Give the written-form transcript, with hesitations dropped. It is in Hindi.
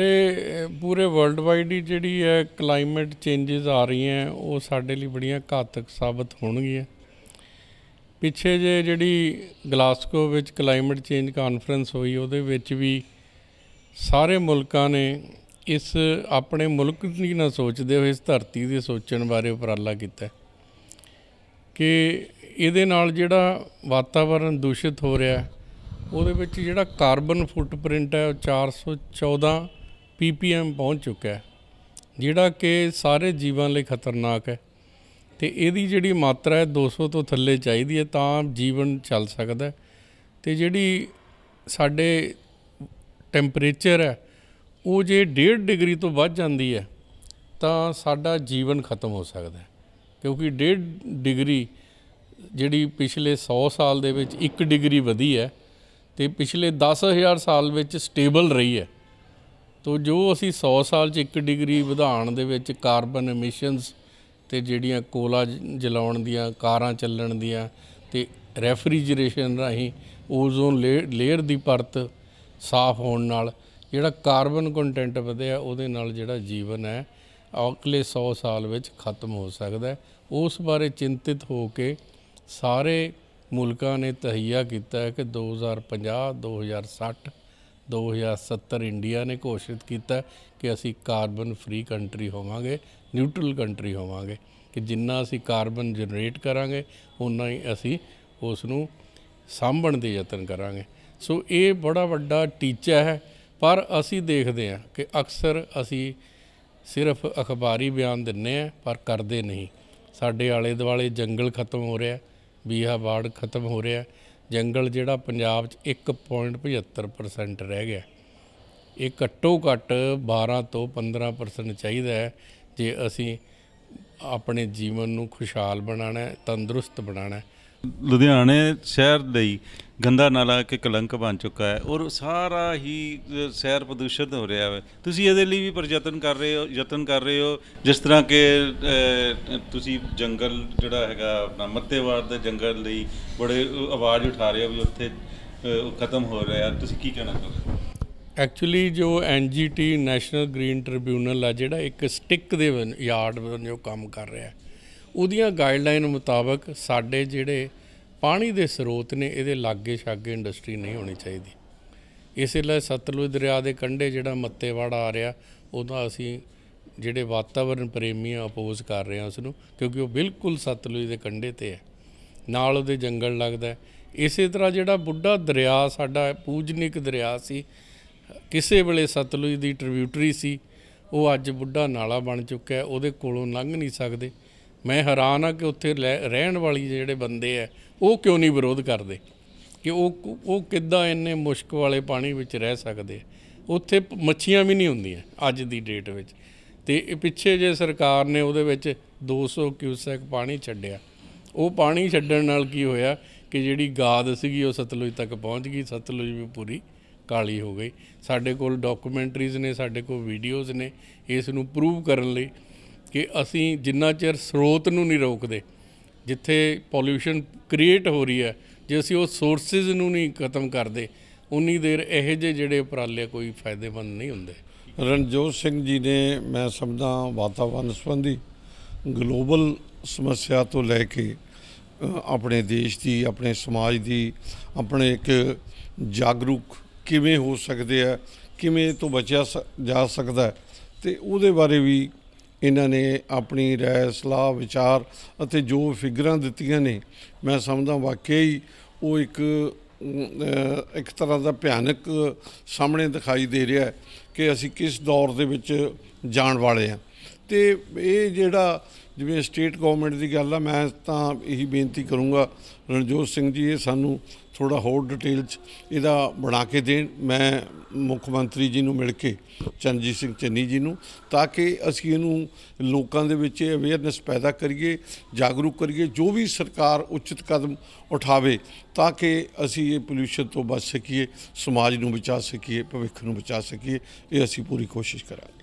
साढ़े पूरे वर्ल्ड वाइड ही जी क्लाइमेट चेंजेस आ रही हैं वो साढ़े लिए बड़िया घातक साबित होगी। पिछे जे जी ग्लासगो विच क्लाइमेट चेंज कॉन्फ्रेंस हुई उहदे विच भी सारे मुल्कां ने इस अपने मुल्क की ना सोचते हुए इस धरती के सोचण बारे उपराला किया कि इहदे नाल जिहड़ा वातावरण दूषित हो रहा है उहदे विच जिहड़ा कार्बन फुटप्रिंट है 414 PPM पहुँच चुका है जिहड़ा कि सारे जीवन लिए खतरनाक है तो इहदी जिहड़ी मात्रा है 200 तो थल्ले चाहिदी है तां जीवन चल सकता है। तो जिहड़ी साडे टैंपरेचर है वो जे 1.5 डिग्री तो वध जाती है तो साडा जीवन खत्म हो सकता है क्योंकि 1.5 डिग्री जिहड़ी पिछले 100 साल दे विच 1 डिग्री वधी है तो पिछले 10,000 साल में स्टेबल रही है। तो जो असी 100 साल 1 डिग्री वधाण दे विच कार्बन एमिशनस तो जिहड़ियां कोला जलाउण दियां कारां चलण दियां ते रैफ्रीजरेशन राहीं ओजोन लेयर दी परत साफ होण नाल जिहड़ा कार्बन कंटेंट वधिया उहदे नाल जिहड़ा जीवन है अगले 100 साल में खत्म हो सकता है। उस बारे चिंतित हो के सारे मुल्कां ने तहैया किया है कि 2050 2060 2070 इंडिया ने घोषित किया कि असी कार्बन फ्री कंट्री होवांगे न्यूट्रल कंट्री होवांगे कि जिन्ना असी कार्बन जनरेट करांगे उन्ना ही असी उसनूं सांभण दे यतन करांगे। सो ये बड़ा वड्डा टीचा है पर असी देखते हैं कि अक्सर असी सिर्फ अखबारी बयान दिंदे हैं पर करदे नहीं। साडे आले दुआले जंगल खत्म हो रहा है बीहा बाड़ खत्म हो रहा है जंगल जिहड़ा पंजाब 1.75% रह गया ये घट्टो घट्ट 12 तो 15% चाहिए है जे असी अपने जीवन नूं खुशहाल बनाना है तंदुरुस्त बनाना है। लुधियाने शहर दे गंदा नाला के कलंक बन चुका है और सारा ही शहर प्रदूषित हो रहा है। तुसी इहदे लई भी यतन कर रहे हो जिस तरह के तुसी जंगल जिहड़ा हैगा अपना मत्तेवाड़ दे जंगल लई बड़े आवाज़ उठा रहे हो भी उत्थे खत्म हो रहा है तुसी की कहना चाहते हो? एक्चुअली जो NGT नैशनल ग्रीन ट्रिब्यूनल है जिहड़ा एक स्टिक दे यार्ड जो काम कर रहा है उहदियां गाइडलाइन मुताबक साडे जिहड़े पानी के स्रोत ने ये लागे छागे इंडस्ट्री नहीं होनी चाहिए। इसलिए सतलुज दरिया के कंढे जिहड़ा मत्तेवाड़ा आ रहा उहदा असी जिहड़े वातावरण प्रेमी अपोज कर रहे हैं उसनूं क्योंकि वो बिल्कुल सतलुज के कंढे ते है नाल उहदे जंगल लगदा है। इस तरह जिहड़ा बुढ़ा दरिया साडा पूजनिक दरिया सी किसी वेले सतलुज की ट्रिब्यूटरी सी वो अज बुढ़ा नाला बन चुका है उहदे कोलों लंघ नहीं सकते। मैं हैरान हाँ कि उत्थे रहन वाली जिहड़े बंदे है वो क्यों नहीं विरोध करते कि वो किद्दां इन्ने मुश्क वाले पानी विच रह सकते उत्थे मच्छियां भी नहीं हुंदियां अज दी डेट विच। ते पिछे जे सरकार ने उहदे विच 200 क्यूसैक पानी छड्डिया वो पानी छड्डण नाल की होया कि जिहड़ी गाद सीगी वो सतलुज तक पहुँच गई सतलुज भी पूरी काली हो गई। साडे कोल डॉक्यूमेंटरीज ने साडे कोल वीडियोज़ ने इस नूं प्रूव करन लई कि असी जिन्ना चिर स्रोत नूं नहीं रोकदे जिथे पॉल्यूशन क्रिएट हो रही है जे असी वो सोर्सिज नूं नहीं खत्म करते उन्नी देर इहो जे जिहड़े उपराले कोई फायदेमंद नहीं हुंदे। रणजोत सिंह जी ने मैं समझदा वातावरण संबंधी ग्लोबल समस्या तो लैके अपने देश की अपने समाज की अपने एक जागरूक किवें हो सकते हैं किवें तो बचा जा सकता है तो उहदे बारे भी इन्होंने अपनी राय सलाह विचार अते जो फिगरां दित्तियां ने मैं समझदा वाकई वो एक तरह का भयानक सामने दिखाई दे रहा है कि असी किस दौर दे विच जाण वाले हैं। तो ये जिहड़ा जिवें स्टेट गवर्नमेंट की गल है मैं तो यही बेनती करूँगा रणजोत सिंह जी ये सानू थोड़ा होर डिटेल इहदा बना के देन मैं मुख्यमंत्री जी नूं मिल के चरणजीत सिंह चन्नी जी नूं ताकि असीं इहनूं लोकां दे विच अवेयरनेस पैदा करिए जागरूक करिए जो भी सरकार उचित कदम उठावे ताकि असीं ये पोल्यूशन तो बच सकीए समाज नूं बचा सकीए भविष्य नूं बचा सकीए ये असीं पूरी कोशिश करांगे।